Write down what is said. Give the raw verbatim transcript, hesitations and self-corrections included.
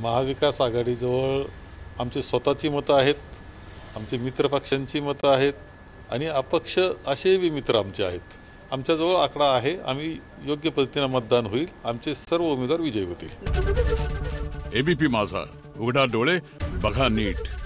महाविकास आघाडीजवळ आमची स्वतःची मतं आहेत, आमचे मित्र पक्षांची मतं आहेत आणि अपक्ष असेही मित्र आमचे आहेत। आमच्याजवळ आकडा आहे, आम्ही योग्य पद्धतीने मतदान होईल, आमचे सर्व उमेदवार विजयी होतील। एबीपी माझा, उघडा डोळे बघा नीट।